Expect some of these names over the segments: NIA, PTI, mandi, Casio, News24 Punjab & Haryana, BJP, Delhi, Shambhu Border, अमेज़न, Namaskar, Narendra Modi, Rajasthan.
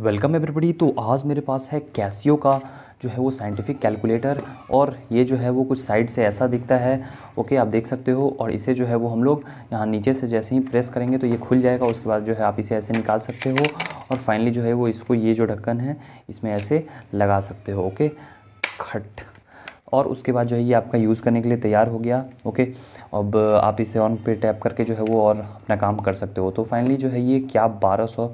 Welcome everybody. तो आज मेरे पास है कैसियो का जो है वो साइंटिफिक कैलकुलेटर, और ये जो है वो कुछ साइड से ऐसा दिखता है। ओके, आप देख सकते हो। और इसे जो है वो हम लोग यहाँ नीचे से जैसे ही प्रेस करेंगे तो ये खुल जाएगा। उसके बाद जो है आप इसे ऐसे निकाल सकते हो, और फाइनली जो है वो इसको, ये जो ढक्कन है, इसमें ऐसे लगा सकते हो। ओके, खट। और उसके बाद जो है ये आपका यूज़ करने के लिए तैयार हो गया। ओके, अब आप इसे ऑन पे टैप करके जो है वो और अपना काम कर सकते हो। तो फाइनली जो है ये क्या 1200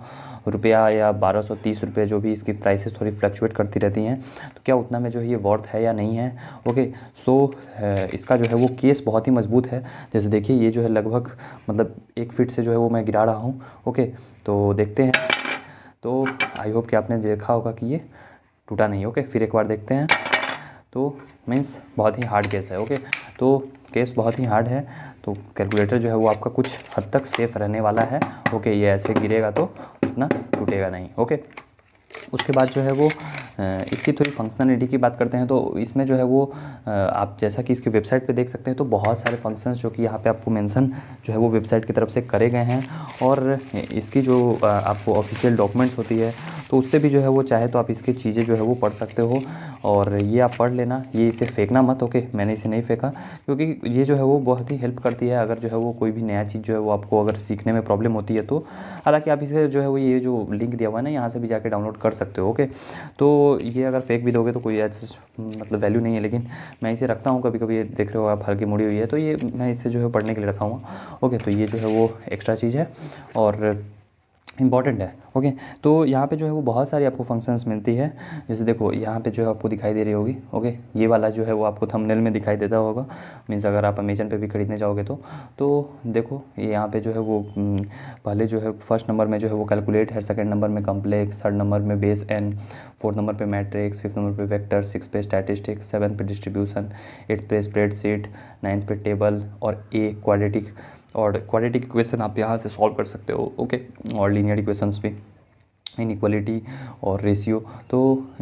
रुपया या 1230 रुपये, जो भी इसकी प्राइसेस थोड़ी फ्लक्चुएट करती रहती हैं, तो क्या उतना में जो है ये वर्थ है या नहीं है। ओके, सो इसका जो है वो केस बहुत ही मजबूत है। जैसे देखिए ये जो है लगभग मतलब 1 फीट से जो है वो मैं गिरा रहा हूँ। ओके, तो देखते हैं। तो आई होप कि आपने देखा होगा कि ये टूटा नहीं। ओके, फिर एक बार देखते हैं। तो मीन्स बहुत ही हार्ड केस है। ओके, तो केस बहुत ही हार्ड है, तो कैलकुलेटर जो है वो आपका कुछ हद तक सेफ़ रहने वाला है। ओके, ये ऐसे गिरेगा तो उतना टूटेगा नहीं। ओके, उसके बाद जो है वो इसकी थोड़ी फंक्शनलिटी की बात करते हैं। तो इसमें जो है वो आप जैसा कि इसकी वेबसाइट पे देख सकते हैं, तो बहुत सारे फंक्शंस जो कि यहाँ पे आपको मेंशन जो है वो वेबसाइट की तरफ से करे गए हैं। और इसकी जो आपको ऑफिशियल डॉक्यूमेंट्स होती है, तो उससे भी जो है वो चाहे तो आप इसकी चीज़ें जो है वो पढ़ सकते हो। और ये आप पढ़ लेना, ये इसे फेंकना मत। ओके, मैंने इसे नहीं फेंका, क्योंकि ये जो है वो बहुत ही हेल्प करती है। अगर जो है वो कोई भी नया चीज़ जो है वो आपको अगर सीखने में प्रॉब्लम होती है तो, हालाँकि आप इसे जो है वो ये जो लिंक दिया हुआ है ना, यहाँ से भी जाके डाउनलोड कर सकते हो। ओके, तो ये अगर फेंक भी दोगे तो कोई ऐसी मतलब वैल्यू नहीं है, लेकिन मैं इसे रखता हूँ। कभी कभी ये देख रहे हो आप हल्की मुड़ी हुई है, तो ये मैं इसे जो है पढ़ने के लिए रखा हूँ। ओके, तो ये जो है वो एक्स्ट्रा चीज़ है और इम्पॉर्टेंट है। ओके, तो यहाँ पे जो है वो बहुत सारी आपको फंक्शंस मिलती है। जैसे देखो यहाँ पे जो है आपको दिखाई दे रही होगी। ओके, ये वाला जो है वो आपको थंबनेल में दिखाई देता होगा। मीन्स अगर आप अमेज़न पे भी खरीदने जाओगे तो देखो यहाँ पे जो है वो पहले जो है फर्स्ट नंबर में जो है वो कैलकुलेट है, सेकेंड नंबर में कम्प्लेक्स, थर्ड नंबर में बेस एन, फोर्थ नंबर पर मैट्रिक्स, फिफ्थ नंबर पर वेक्टर, सिक्स पे स्टैटिस्टिक्स, सेवन्थ पे डिस्ट्रीब्यूशन, एट्थ पे स्प्रेडशीट, नाइन्थ पे टेबल और ए क्वाड्रेटिक। और क्वाड्रेटिक इक्वेशन आप यहाँ से सॉल्व कर सकते हो। ओके, और लीनियर इक्वेशंस भी, इनइक्वालिटी और रेशियो। तो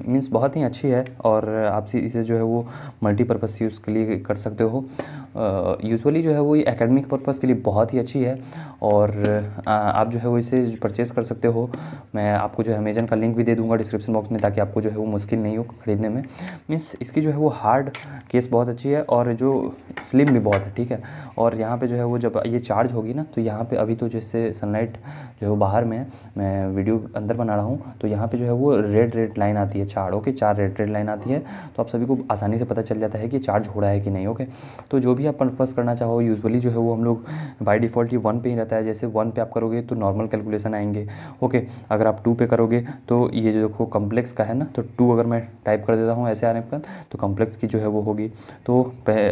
मीन्स बहुत ही अच्छी है, और आप इसे जो है वो मल्टीपर्पज़ यूज़ के लिए कर सकते हो। यूजुअली जो है वो ये एकेडमिक पर्पज़ के लिए बहुत ही अच्छी है, और आप जो है वो इसे परचेज़ कर सकते हो। मैं आपको जो है अमेज़न का लिंक भी दे दूँगा डिस्क्रिप्शन बॉक्स में, ताकि आपको जो है वो मुश्किल नहीं हो खरीदने में। मीन्स इसकी जो है वो हार्ड केस बहुत अच्छी है, और जो स्लिम भी बहुत है, ठीक है। और यहाँ पर जो है वो जब ये चार्ज होगी ना, तो यहाँ पर अभी तो जैसे सनलाइट जो है बाहर में, मैं वीडियो अंदर बना रहा हूँ, तो यहाँ पे जो है वो रेड लाइन आती है, चार। ओके, चार रेड लाइन आती है, तो आप सभी को आसानी से पता चल जाता है कि चार्ज हो रहा है कि नहीं। ओके, तो जो भी आप पर्पस करना चाहो, यूजुअली जो है वो हम लोग बाय डिफ़ॉल्ट ये 1 पे ही रहता है। जैसे 1 पे आप करोगे तो नॉर्मल कैलकुलेशन आएंगे। ओके, अगर आप 2 पे करोगे तो ये जो देखो कम्प्लेक्स का है ना, तो 2 अगर मैं टाइप कर देता हूँ ऐसे आने पर, तो कम्प्लेक्स की जो है वो होगी। तो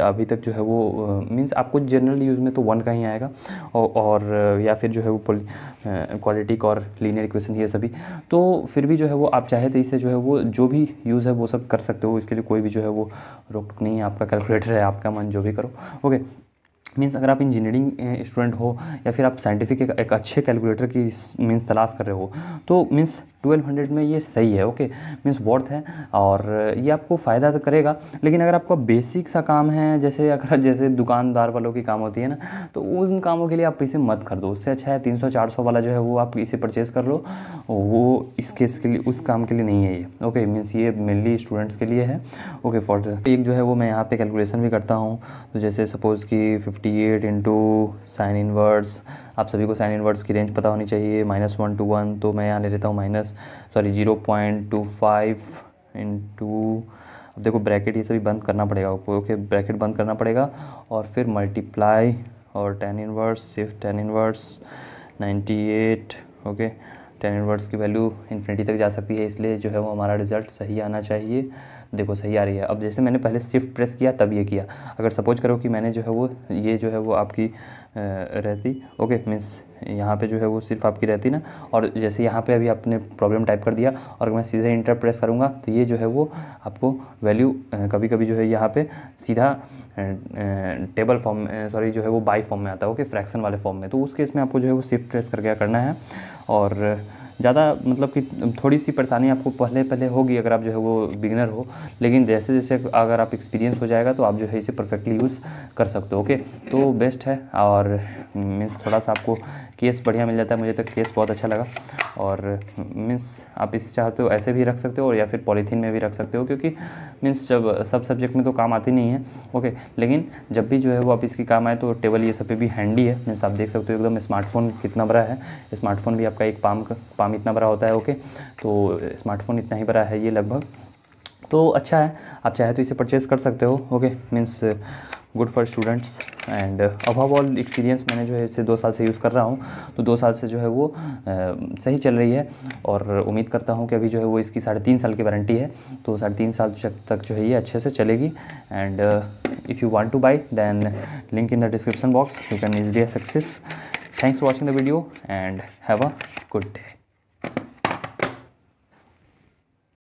अभी तक जो है वो मीन्स आपको जनरल यूज़ में तो 1 का ही आएगा, और या फिर जो है वो क्वाड्रेटिक और लीनियर इक्वेशन, ये सभी। तो फिर भी जो है वो आप चाहे तो इसे जो है वो जो भी यूज़ है वो सब कर सकते हो। इसके लिए कोई भी जो है वो रोक टोक नहीं है। आपका कैलकुलेटर है, आपका मन, जो भी करो। ओके, मीन्स अगर आप इंजीनियरिंग स्टूडेंट हो या फिर आप साइंटिफिक एक अच्छे कैलकुलेटर की मीन्स तलाश कर रहे हो, तो मीन्स 1200 में ये सही है। ओके, मीन्स वर्थ है, और ये आपको फ़ायदा तो करेगा। लेकिन अगर आपका बेसिक सा काम है, जैसे अगर जैसे दुकानदार वालों की काम होती है ना, तो उन कामों के लिए आप इसे मत कर दो। उससे अच्छा है 300-400 वाला जो है वो आप इसे परचेज़ कर लो। वो इस केस के लिए, उस काम के लिए नहीं है ये। ओके, मीन्स ये मेनली स्टूडेंट्स के लिए है। ओके, फॉर एक जो है वो मैं यहाँ पर कैलकुलेशन भी करता हूँ। तो जैसे सपोज़ कि 58 इंटू साइन इनवर्स, आप सभी को साइन इनवर्स की रेंज पता होनी चाहिए, -1 to 1। तो मैं यहाँ ले लेता हूँ 0.25 इंटू, अब देखो ब्रैकेट ये सभी बंद करना पड़ेगा आपको। ओके, ब्रैकेट बंद करना पड़ेगा, और फिर मल्टीप्लाई और tan इनवर्स, सिर्फ tan inverse 98। Okay, tan inverse की वैल्यू इन्फिनिटी तक जा सकती है, इसलिए जो है वो हमारा रिजल्ट सही आना चाहिए। देखो सही आ रही है। अब जैसे मैंने पहले शिफ्ट प्रेस किया तब ये किया। अगर सपोज करो कि मैंने जो है वो ये जो है वो आपकी रहती, ओके, मीन्स यहाँ पे जो है वो सिर्फ आपकी रहती ना, और जैसे यहाँ पे अभी आपने प्रॉब्लम टाइप कर दिया, और मैं सीधे इंटर प्रेस करूँगा तो ये जो है वो आपको वैल्यू कभी कभी जो है यहाँ पे सीधा टेबल फॉर्म, सॉरी जो है वो बाई फॉर्म में आता है। ओके, फ्रैक्शन वाले फॉर्म में। तो उस केस में आपको जो है वो शिफ्ट प्रेस करके करना है, और ज़्यादा मतलब कि थोड़ी सी परेशानी आपको पहले पहले होगी अगर आप जो है वो बिगिनर हो, लेकिन जैसे जैसे अगर आप एक्सपीरियंस हो जाएगा तो आप जो है इसे परफेक्टली यूज़ कर सकते हो। ओके, तो बेस्ट है और मीन्स थोड़ा सा आपको केस बढ़िया मिल जाता है। मुझे तो केस बहुत अच्छा लगा और मीन्स आप इसे चाहते हो ऐसे भी रख सकते हो या फिर पॉलीथीन में भी रख सकते हो, क्योंकि मीन्स जब सब सब्जेक्ट में तो काम आती नहीं है। ओके, लेकिन जब भी जो है वो आप इसकी काम आए तो टेबल ये सब पे भी हैंडी है। मीन्स आप देख सकते हो एकदम स्मार्टफोन कितना बड़ा है, स्मार्टफोन भी आपका एक पाम इतना बड़ा होता है। ओके, तो स्मार्टफोन इतना ही बड़ा है ये लगभग, तो अच्छा है। आप चाहे तो इसे परचेज़ कर सकते हो। Okay, means good for students and above all experience. मैंने जो है इसे 2 साल से यूज़ कर रहा हूँ, तो 2 साल से जो है वो सही चल रही है और उम्मीद करता हूँ कि अभी जो है वो इसकी 3.5 साल की वारंटी है, तो 3.5 साल तक जो है ये अच्छे से चलेगी। And if you want to buy then link in the description box, you can easily access. Thanks for watching the video and have a good day.